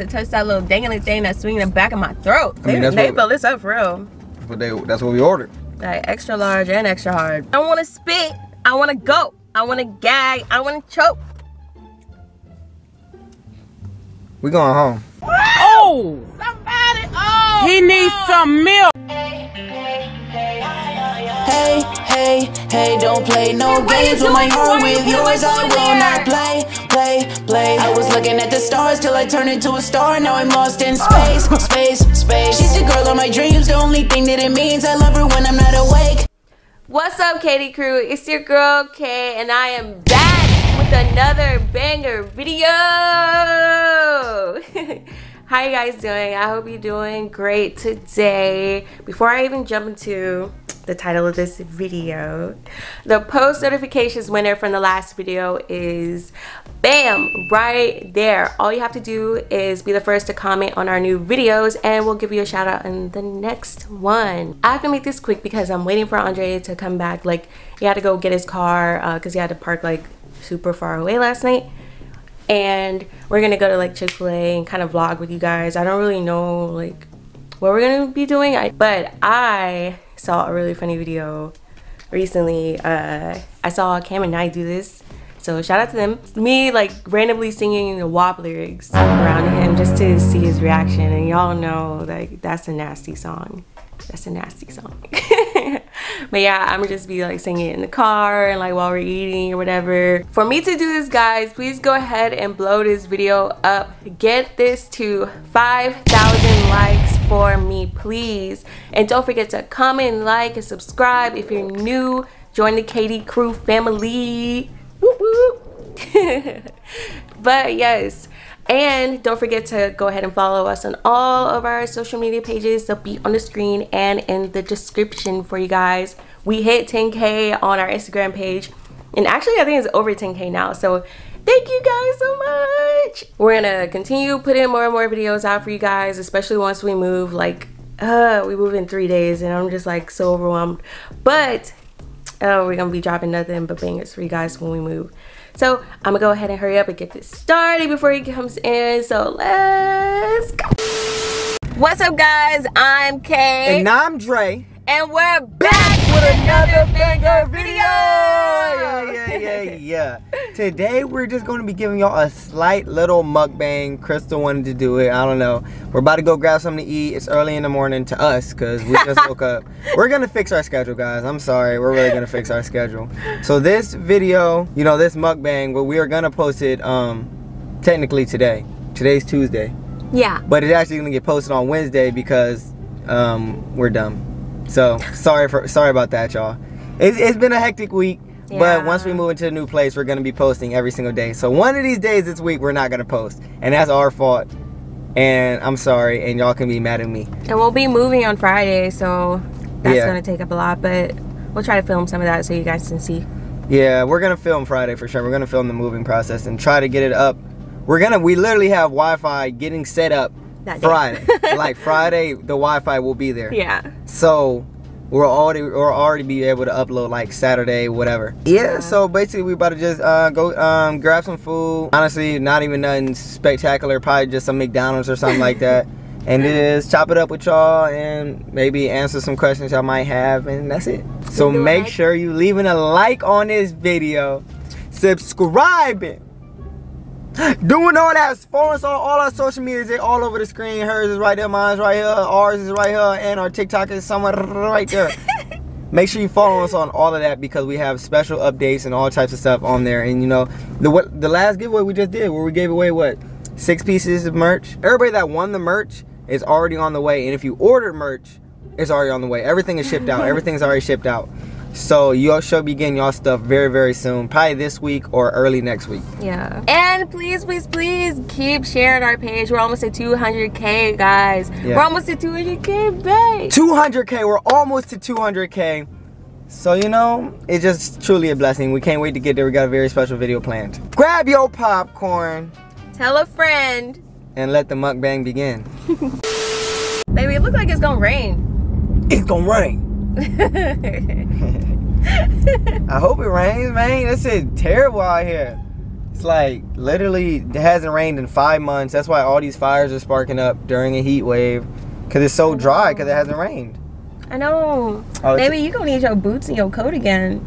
to touch that little dangling thing that's swinging the back of my throat. They fill this up for real. That's what we ordered. Like extra large and extra hard. I want to spit. I want to go. I want to gag. I want to choke. We going home. Oh! Somebody! Oh! He needs some milk. Hey, hey, hey! Don't play no games with my heart. With you as I will not play, play, play. I was looking at the stars till I turned into a star. Now I'm lost in space, space, space. She's the girl of my dreams. The only thing that it means, I love her when I'm not awake. What's up, KD Crew? It's your girl K, and I am back with another banger video. How you guys doing? I hope you're doing great today. Before I even jump into the title of this video, the post notifications winner from the last video is bam right there. All you have to do is be the first to comment on our new videos and we'll give you a shout out in the next one. I have to make this quick because I'm waiting for Andre to come back. Like, he had to go get his car because he had to park like super far away last night, and we're gonna go to like Chick-fil-A and kind of vlog with you guys. I don't really know like what we're gonna be doing, but I saw a really funny video recently. I saw Cam and I do this, so shout out to them. Me like randomly singing the WAP lyrics around him just to see his reaction, and y'all know like that's a nasty song. That's a nasty song. But yeah, I'm gonna just be like singing it in the car and like while we're eating or whatever. For me to do this, guys, please go ahead and blow this video up. Get this to 5,000 likes for me, please. And don't forget to comment, like, and subscribe. If you're new, join the KD Crew family. Whoop, whoop. But yes. And don't forget to go ahead and follow us on all of our social media pages. They'll be on the screen and in the description for you guys. We hit 10K on our Instagram page. And actually, I think it's over 10K now. So thank you guys so much. We're going to continue putting more and more videos out for you guys, especially once we move. Like, we move in 3 days and I'm just like so overwhelmed. But we're going to be dropping nothing but bangers for you guys when we move. So I'm gonna go ahead and hurry up and get this started before he comes in. So let's go. What's up, guys? I'm Kay. And I'm Dre. And we're back with another banger video. Yeah. Today we're just gonna be giving y'all a slight little mukbang. Crystal wanted to do it. I don't know. We're about to go grab something to eat. It's early in the morning to us because we just woke up. We're gonna fix our schedule, guys. I'm sorry. We're really gonna fix our schedule. So this video, you know, this mukbang, well, we are gonna post it technically today. Today's Tuesday. Yeah. But it's actually gonna get posted on Wednesday because we're dumb. So sorry about that, y'all. It's been a hectic week, yeah. But once we move into a new place, we're gonna be posting every single day. So one of these days this week, we're not gonna post, and that's our fault. And I'm sorry, and y'all can be mad at me. And we'll be moving on Friday, so that's gonna take up a lot. But we'll try to film some of that so you guys can see. Yeah, we're gonna film Friday for sure. We're gonna film the moving process and try to get it up. We literally have Wi-Fi getting set up. Friday. Like Friday, the Wi-Fi will be there. Yeah. So we'll already be able to upload like Saturday, whatever. Yeah. So basically, we about to just go grab some food. Honestly, not even nothing spectacular. Probably just some McDonald's or something like that, and just chop it up with y'all and maybe answer some questions y'all might have, and that's it. So make sure you leaving a like on this video, subscribing. Doing all that, following us on all our social medias. They're all over the screen. Hers is right there, mine's right here, ours is right here, and our TikTok is somewhere right there. Make sure you follow us on all of that because we have special updates and all types of stuff on there. And you know, the last giveaway we just did where we gave away what? 6 pieces of merch. Everybody that won the merch is already on the way, and if you ordered merch, it's already on the way. Everything is shipped out. Everything's already shipped out. So y'all should be getting y'all stuff very soon, probably this week or early next week. Yeah. And please keep sharing our page. We're almost at 200K, guys. Yeah. We're almost at 200K, babe. 200K. We're almost to 200K. So you know, it's just truly a blessing. We can't wait to get there. We got a very special video planned. Grab your popcorn. Tell a friend. And let the mukbang begin. Baby, it looks like it's gonna rain. It's gonna rain. I hope it rains, man. This is terrible out here. it's like literally it hasn't rained in 5 months. That's why all these fires are sparking up during a heat wave, because it's so dry because it hasn't rained. I know. Oh, baby, you gonna need your boots and your coat again.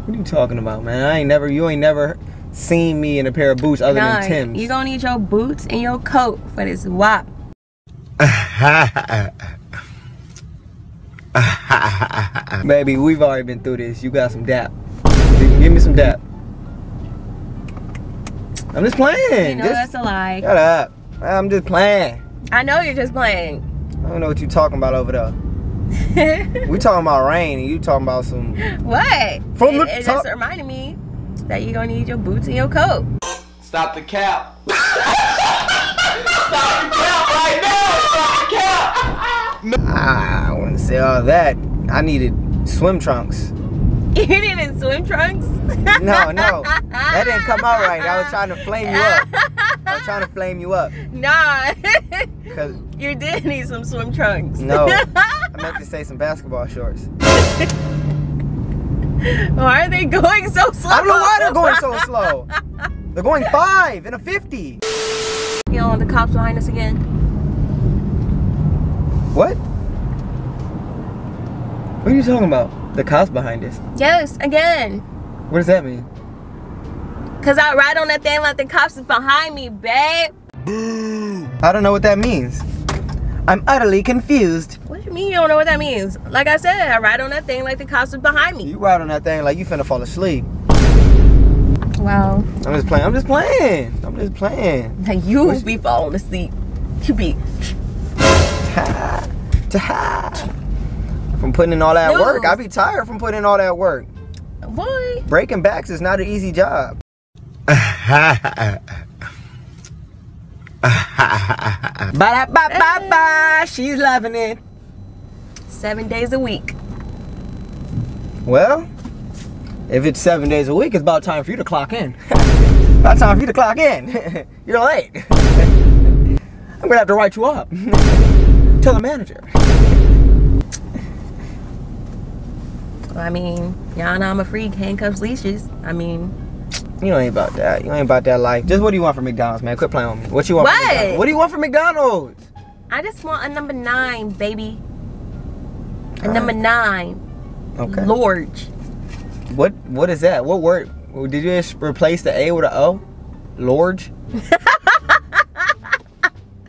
What are you talking about, man? You ain't never seen me in a pair of boots other than Tim's. You gonna need your boots and your coat for this WAP. Baby, we've already been through this. You got some dap. Give me some dap. I'm just playing. You know that's a lie. Shut up. I'm just playing. I know you're just playing. I don't know what you're talking about over there. We talking about rain and you talking about some... What? From the top. It just reminded me that you're gonna need your boots and your coat. Stop the cap. Stop the cap right now. Stop the cap. I wouldn't say all that. I needed swim trunks. You needed swim trunks? No. That didn't come out right. I was trying to flame you up. I was trying to flame you up. Nah. Cause you did need some swim trunks. No. I meant to say some basketball shorts. Why are they going so slow? I don't know why they're going so slow. They're going 5 and a 50. Yo, the cops behind us again. What? What are you talking about? The cops behind us? Yes, again. What does that mean? Cause I ride on that thing like the cops is behind me, babe. I don't know what that means. I'm utterly confused. What do you mean you don't know what that means? Like I said, I ride on that thing like the cops is behind me. You ride on that thing like you finna fall asleep. Wow. I'm just playing. Like you be falling asleep. You be. From putting in all that work. I be tired from putting in all that work. Boy. Breaking backs is not an easy job. Ba-da-ba-ba-ba, she's loving it. 7 days a week. Well, if it's 7 days a week, it's about time for you to clock in. About time for you to clock in. You're late. I'm gonna have to write you up. Tell the manager. Well, I mean, y'all know I'm a freak. Handcuffs, leashes. I mean. You ain't about that. You ain't about that life. Just what do you want from McDonald's, man? Quit playing with me. What you want from McDonald's? What do you want from McDonald's? I just want a number 9, baby. A number 9. Okay. Large. What is that? What word? Did you just replace the A with an O? Large?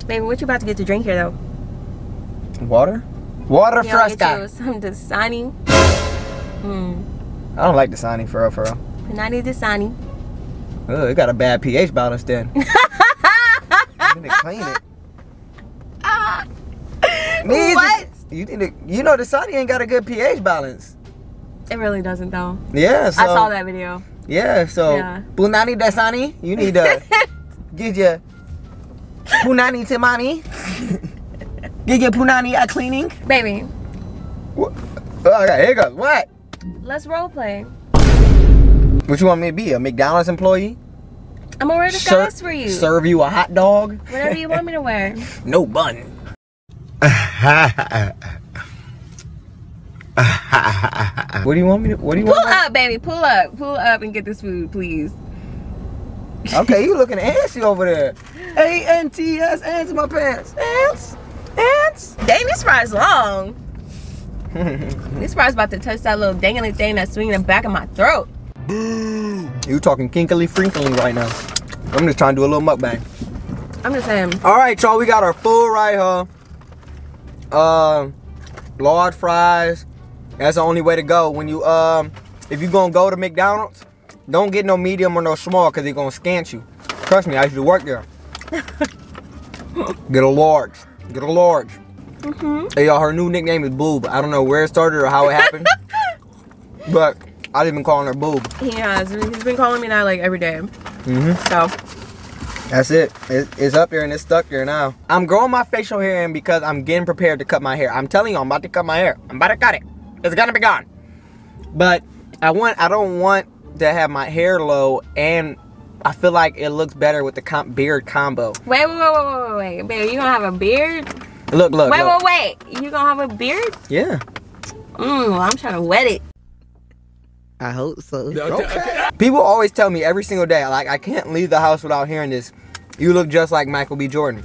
Baby, what you about to get to drink here, though? Water? Water fresca. Some Dasani. I don't like Dasani, for real, for real. Panani Dasani. Oh, it got a bad pH balance then. You need to clean it. What? You know, Dasani ain't got a good pH balance. It really doesn't though. Yeah, so. I saw that video. Yeah, so. Yeah. Punani Dasani, you need to get your Punani Timani. Get your Punani a cleaning. Baby. What? Oh, I got hiccups. What? Let's role play. What you want me to be, a McDonald's employee? I'm gonna wear the disguise for you. Serve you a hot dog? Whatever you want me to wear. No bun. What do you want me to, pull up, baby, pull up and get this food, please. Okay, you looking antsy over there. A-N-T-S, ants in my pants. Ants. Dang, this fry's long. This fry's about to touch that little dangly thing that's swinging the back of my throat. You talking kinkily frinkily right now. I'm just trying to do a little mukbang. I'm just saying. Alright, y'all, we got our food right here. Large fries. That's the only way to go. When you if you gonna go to McDonald's, don't get no medium or no small, cause they're gonna scant you. Trust me, I used to work there. Get a large. Get a large. Hey y'all, her new nickname is Boob. I don't know where it started or how it happened. But I've even been calling her Boob. He has. He's been calling me that like every day. So that's it. It's up there and it's stuck there now. I'm growing my facial hair in because I'm getting prepared to cut my hair. I'm telling you, I'm about to cut my hair. I'm about to cut it. It's gonna be gone. But I don't want to have my hair low, and I feel like it looks better with the beard combo. Wait, babe, you gonna have a beard? Look. Wait. You gonna have a beard? Yeah. I'm trying to wet it. I hope so. Okay. People always tell me every single day, like, I can't leave the house without hearing this. You look just like Michael B. Jordan.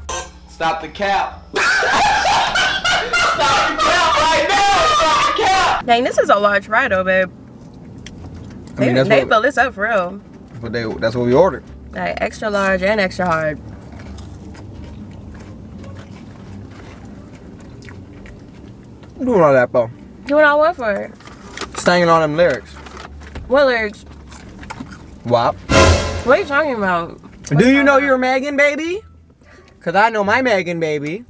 Stop the cap. Stop the cap right now. Stop the cap. Dang, this is a large fry though, babe. They fill this up for real. That's what we ordered. Like extra large and extra hard. I'm doing all that, bro. Doing all what for? Singing all them lyrics. What lyrics? WAP. What are you talking about? Do you know your Megan baby? Cause I know my Megan baby.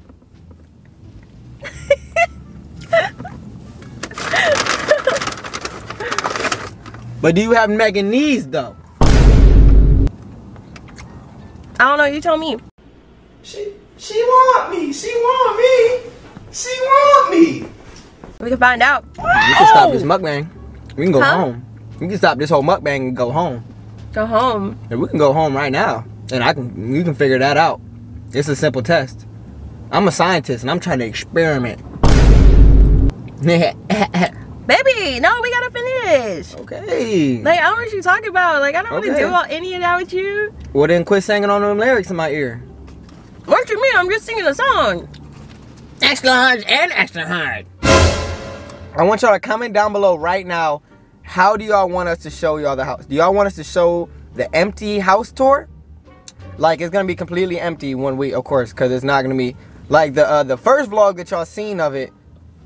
But do you have Megan knees though? I don't know, you tell me. She want me, she want me, she want me. We can find out. We can stop this mukbang. We can go home. We can stop this whole mukbang and go home. Go home? And we can go home right now. And you can figure that out. It's a simple test. I'm a scientist and I'm trying to experiment. Baby, no, we gotta finish. Okay. Like, I don't know what you talking about. Like, I don't really do all any of that with you. Well, then quit singing all them lyrics in my ear. What you mean? I'm just singing a song. Extra hard and extra hard. I want y'all to comment down below right now. How do y'all want us to show y'all the house? Do y'all want us to show the empty house tour? Like, it's gonna be completely empty one week, of course, because it's not gonna be like the first vlog that y'all seen of it.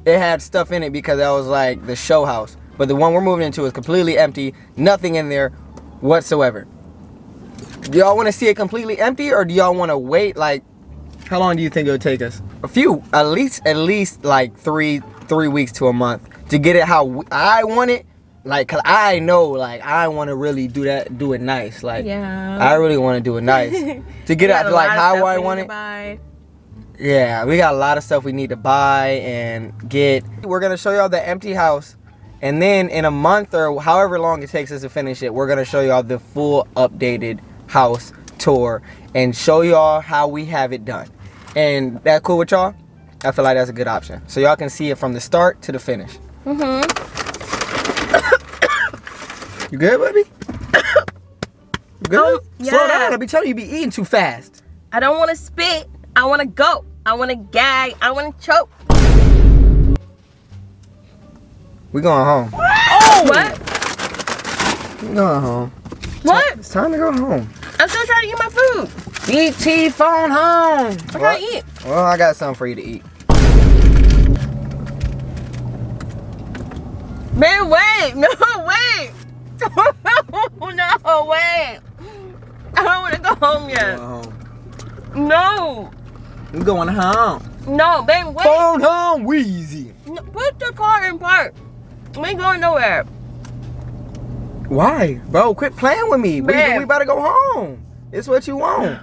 It had stuff in it because that was like the show house. But the one we're moving into is completely empty. Nothing in there whatsoever. Do y'all want to see it completely empty, or do y'all want to wait? Like, how long do you think it would take us? A few, at least like three weeks to a month to get it how I want it. Like, cause I know, like, I want to really do it nice. Like, yeah. I really want to do it nice to get it like how I want it. Yeah, we got a lot of stuff we need to buy and get. We're gonna show y'all the empty house, and then in a month or however long it takes us to finish it, we're gonna show y'all the full updated house tour and show y'all how we have it done. And that cool with y'all? I feel like that's a good option. So y'all can see it from the start to the finish. You good, baby? You good? Yeah. Slow down, I'll be telling you, you be eating too fast. I don't wanna spit, I wanna go. I want to gag. I want to choke. We going home. Oh, what? We going home. What? It's time to go home. I'm still trying to eat my food. BT phone home. I'm trying to eat. Well, I got something for you to eat. Man, wait. No, wait. No, wait. I don't want to go home yet. Home. No. We're going home. No, babe, wait. Phone home, Wheezy. Put the car in park. We ain't going nowhere. Why? Bro, quit playing with me. We about to go home. It's what you want.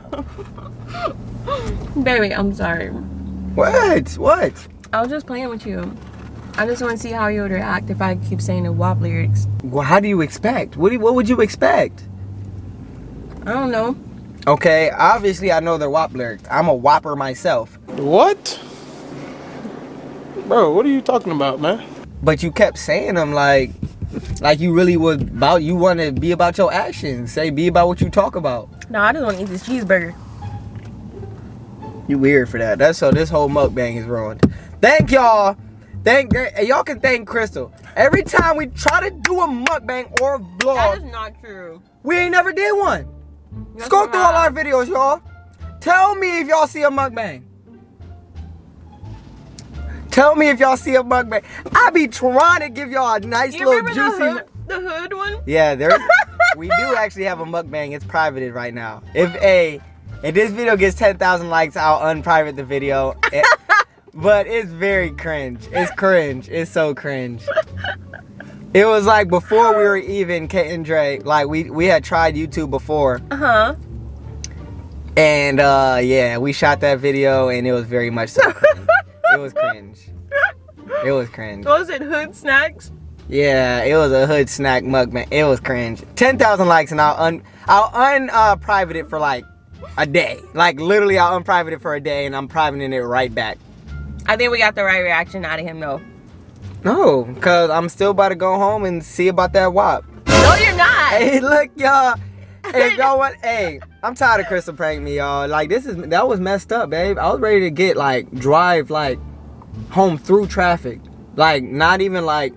Baby, I'm sorry. What? What? I was just playing with you. I just want to see how you would react if I keep saying the WAP lyrics. Well, how do you expect? What would you expect? I don't know. Okay, obviously I know they're WAP lyrics. I'm a whopper myself. What? Bro, what are you talking about, man? But you kept saying them like you really was about, you want to be about your actions. Say, be about what you talk about. No, I just want to eat this cheeseburger. You weird for that. That's so this whole mukbang is ruined. Thank y'all. Y'all can thank Crystal. Every time we try to do a mukbang or a vlog. That is not true. We ain't never did one. Scroll through all our videos, y'all. Tell me if y'all see a mukbang. Tell me if y'all see a mukbang. I be trying to give y'all a nice little juicy. The hood one? Yeah, we do actually have a mukbang. It's privated right now. If this video gets 10,000 likes, I'll unprivate the video. But it's very cringe. It's cringe. It's so cringe. It was like before we were even Kate and Dre, like we had tried YouTube before. And yeah, we shot that video and it was very much so cringe. It was cringe. It was cringe. What was it, hood snacks? Yeah, it was a hood snack mukbang. It was cringe. 10,000 likes and I'll unprivate it for like a day. Like literally I'll unprivate it for a day and I'm privating it right back. I think we got the right reaction out of him though. No, because I'm still about to go home and see about that WAP. you're not. Hey, look, y'all. If y'all want, hey, I'm tired of Crystal pranking me, y'all. Like, that was messed up, babe. I was ready to get, like, drive, like, home through traffic. Like, not even, like,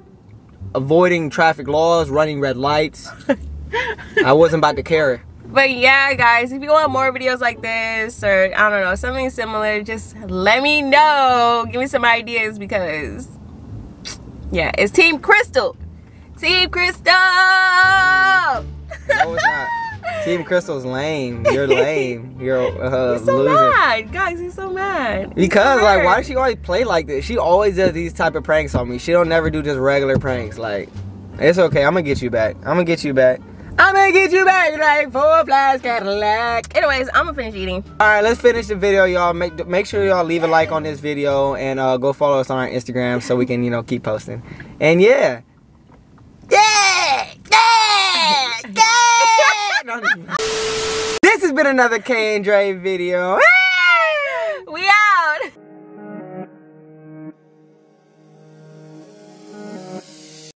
avoiding traffic laws, running red lights. I wasn't about to care. But yeah, guys, if you want more videos like this, or I don't know, something similar, just let me know. Give me some ideas, because yeah, it's Team Crystal. Team Crystal. No, it's not. Team Crystal's lame. You're lame. You're he's so loser. Mad, guys. He's so mad. Because like, why does she always play like this? She always does these type of pranks on me. She don't never do just regular pranks. Like, it's okay. I'm gonna get you back. I'm gonna get you back. I'm gonna get you back like 4 flies Cadillac. Anyways, I'm gonna finish eating. All right, let's finish the video, y'all. Make sure y'all leave a like on this video and go follow us on our Instagram so we can, you know, keep posting. And yeah. Yeah! Yeah! Yeah! This has been another K and Dre video.